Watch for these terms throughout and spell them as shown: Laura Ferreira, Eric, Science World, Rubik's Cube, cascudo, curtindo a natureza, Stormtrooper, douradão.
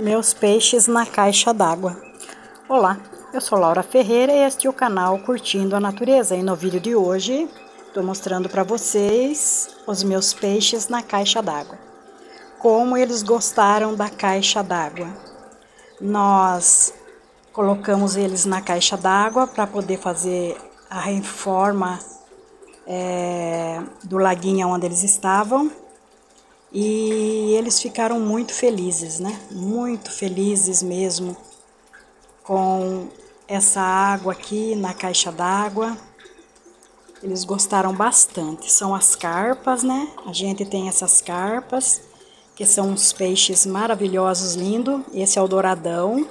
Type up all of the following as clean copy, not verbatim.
Meus peixes na caixa d'água. Olá, eu sou Laura Ferreira e este é o canal Curtindo a Natureza. E no vídeo de hoje estou mostrando para vocês os meus peixes na caixa d'água. Como eles gostaram da caixa d'água. Nós colocamos eles na caixa d'água para poder fazer a reforma do laguinho onde eles estavam. E eles ficaram muito felizes, né? Muito felizes mesmo com essa água aqui na caixa d'água. Eles gostaram bastante. São as carpas, né? A gente tem essas carpas, que são uns peixes maravilhosos, lindos. Esse é o douradão.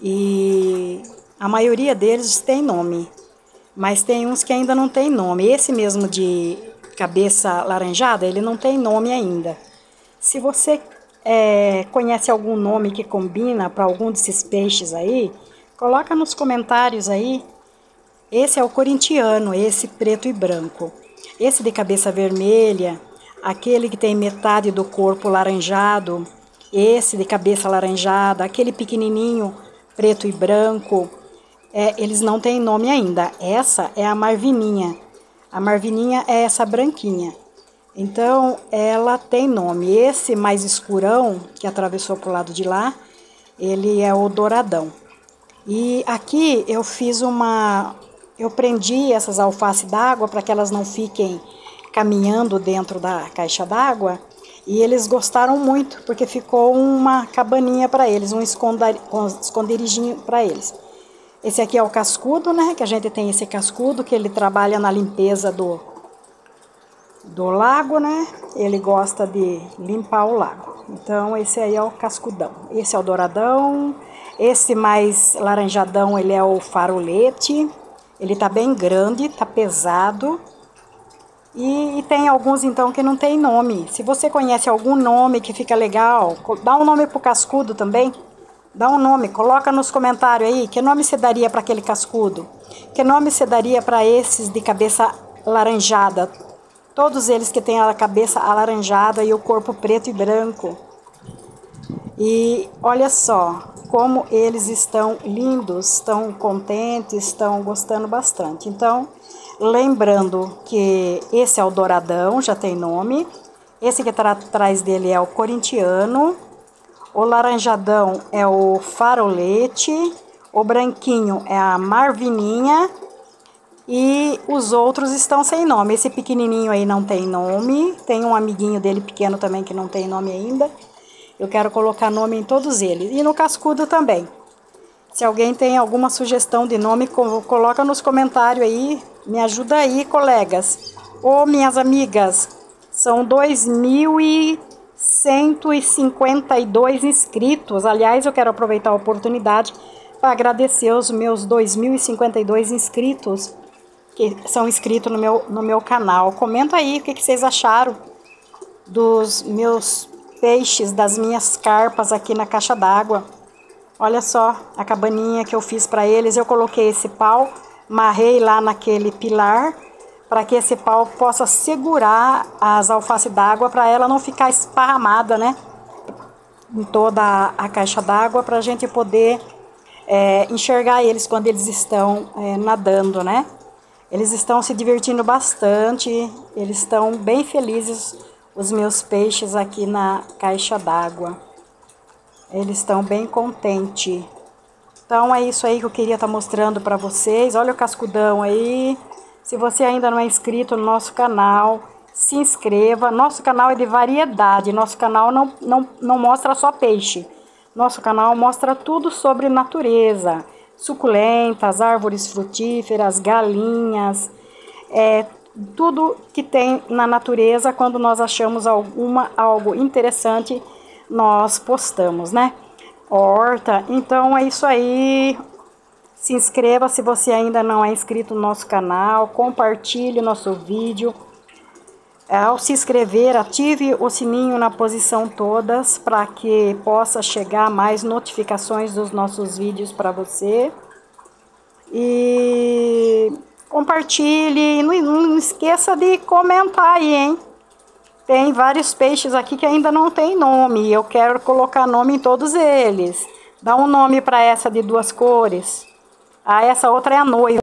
E a maioria deles tem nome, mas tem uns que ainda não tem nome. Esse mesmo de cabeça laranjada, ele não tem nome ainda. Se você conhece algum nome que combina para algum desses peixes aí, coloca nos comentários aí. Esse é o corintiano, esse preto e branco. Esse de cabeça vermelha, aquele que tem metade do corpo laranjado, esse de cabeça laranjada, aquele pequenininho preto e branco, eles não têm nome ainda. Essa é a marvininha. A marvininha é essa branquinha, então ela tem nome. Esse mais escurão, que atravessou para o lado de lá, ele é o douradão. E aqui eu fiz eu prendi essas alfaces d'água para que elas não fiquem caminhando dentro da caixa d'água. E eles gostaram muito, porque ficou uma cabaninha para eles, um esconderijinho para eles. Esse aqui é o cascudo, né? Que a gente tem esse cascudo, que ele trabalha na limpeza do lago, né? Ele gosta de limpar o lago. Então, esse aí é o cascudão. Esse é o douradão. Esse mais laranjadão, ele é o farolete. Ele tá bem grande, tá pesado. E tem alguns, então, que não tem nome. Se você conhece algum nome que fica legal, dá um nome pro cascudo também. Dá um nome, coloca nos comentários aí que nome você daria para aquele cascudo, que nome você daria para esses de cabeça laranjada, todos eles que têm a cabeça alaranjada e o corpo preto e branco. E olha só como eles estão lindos, estão contentes, estão gostando bastante. Então, lembrando que esse é o douradão, já tem nome. Esse que está atrás dele é o corintiano. O laranjadão é o farolete, o branquinho é a marvininha e os outros estão sem nome. Esse pequenininho aí não tem nome, tem um amiguinho dele pequeno também que não tem nome ainda. Eu quero colocar nome em todos eles e no cascudo também. Se alguém tem alguma sugestão de nome, coloca nos comentários aí, me ajuda aí, colegas. Ô, minhas amigas, são 2.152 inscritos. Aliás, eu quero aproveitar a oportunidade para agradecer os meus 2.052 inscritos que são inscritos no meu canal. Comenta aí o que vocês acharam dos meus peixes, das minhas carpas aqui na caixa d'água. Olha só a cabaninha que eu fiz para eles. Eu coloquei esse pau, marrei lá naquele pilar, para que esse pau possa segurar as alfaces d'água, para ela não ficar esparramada, né? Em toda a caixa d'água, para a gente poder enxergar eles quando eles estão nadando, né? Eles estão se divertindo bastante, eles estão bem felizes, os meus peixes aqui na caixa d'água. Eles estão bem contentes. Então é isso aí que eu queria estar mostrando para vocês. Olha o cascudão aí. Se você ainda não é inscrito no nosso canal, se inscreva. Nosso canal é de variedade, nosso canal não mostra só peixe. Nosso canal mostra tudo sobre natureza, suculentas, árvores frutíferas, galinhas, tudo que tem na natureza. Quando nós achamos algo interessante, nós postamos, né? Horta, então é isso aí. Se inscreva se você ainda não é inscrito no nosso canal, compartilhe o nosso vídeo. Ao se inscrever, ative o sininho na posição todas para que possa chegar mais notificações dos nossos vídeos para você. E compartilhe, não esqueça de comentar aí, hein? Tem vários peixes aqui que ainda não tem nome, e eu quero colocar nome em todos eles. Dá um nome para essa de duas cores. Ah, essa outra é a noiva.